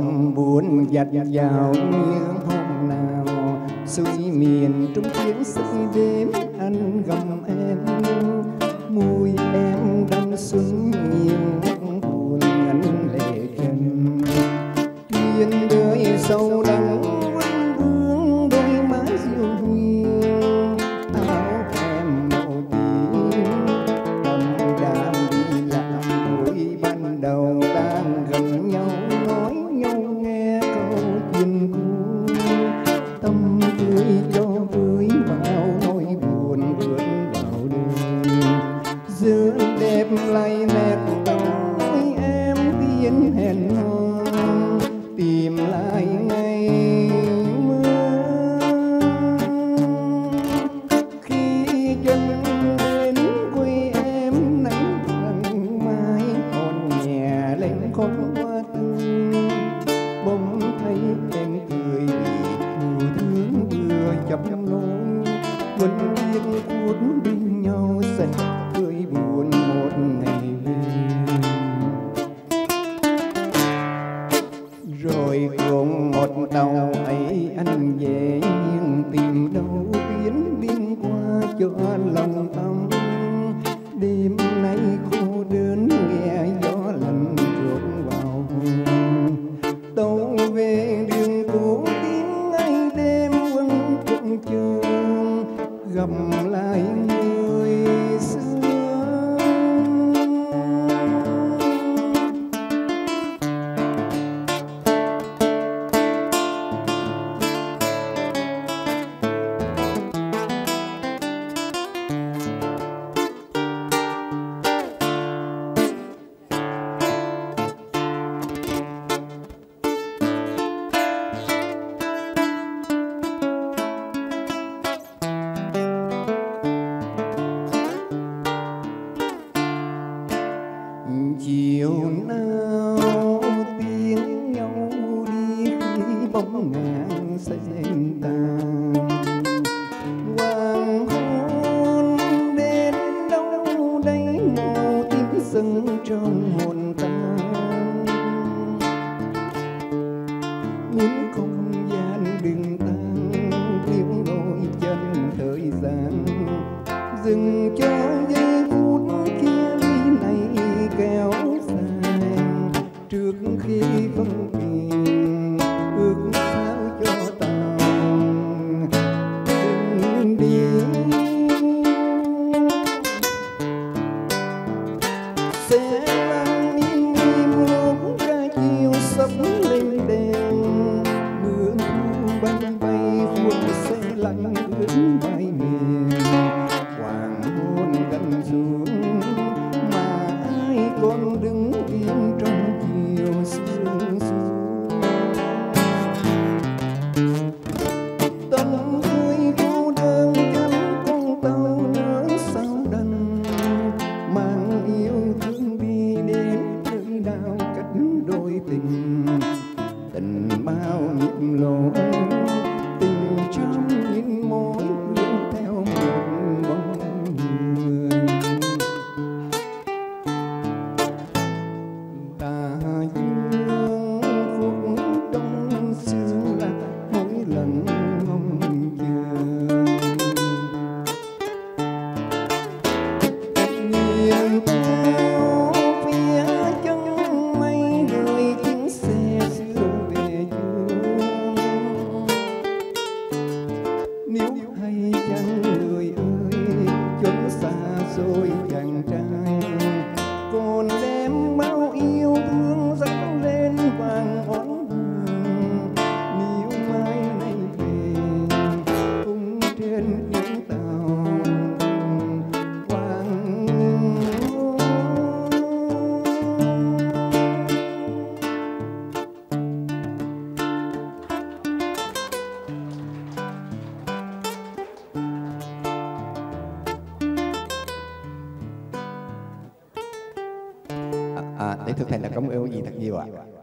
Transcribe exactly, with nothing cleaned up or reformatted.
Ông buồn dạt dào những hôm nào suy miền trong tiếng sức đêm anh gầm em môi em đang xuân nhiều buồn anh lệ gần tuyên đời sâu đắng quanh vương đôi má diệu huyền áo em màu tím tâm đàm đi làm mỗi ban đầu đang gần nhau nói nhau nghe câu chuyện cũ tâm tươi cho vui vào nỗi buồn vượt vào đường giữa đẹp lay nét đôi em tiến hẹn hò tìm lại ngày mơ khi chân đến quê em nắng vàng mai còn nhẹ lên khói hoa tươi bỗng thấy em cười mùa thương vừa chập lối vẫn biết cuốn bên nhau dần cười buồn một ngày rồi cùng một tàu ấy anh về nhưng tìm đâu biến biên qua cho lòng tâm đêm nay cô đơn nghe gió lạnh trượt vào hồn tàu về đường cũ tiếng ngày đêm vẫn cũng trường gầm lại người xưa. Chiều nào tiếng nhau đi khi bóng ngang xanh tàn hoàng hôn đến đâu đây màu tím sưng trong hồn ta muốn không gian đừng tan tiếng đôi chân thời gian dừng cho giây phút kia ly này kéo dài trước khi phân biệt ước sao cho ta đừng đi sẽ mang im im lúc ra chiều sắp lên đèn mưa thu bay bay cuốn xe lạnh ướt vai miền hoàng hôn gần xuống mà ai còn đứng yên trong chiều sương sương tâm tươi cô đơn gắn con tàu nỡ sao đành mang yêu thương đi đến nơi nào cách đôi tình tình bao nhịp lối tình trong những mối hướng theo một bóng người ta thương khúc đông xưa là mỗi lần mong chờ nhìn theo phía chân mây người tiếng xe xưa về trường nếu hay chăng người ơi chốn xa xôi chàng trai còn đem bao yêu thương dâng lên vàng óng hường nếu mai này về cùng trên những tàu hoàng hôn à, để thực hành là cảm ơn gì thật nhiều ạ.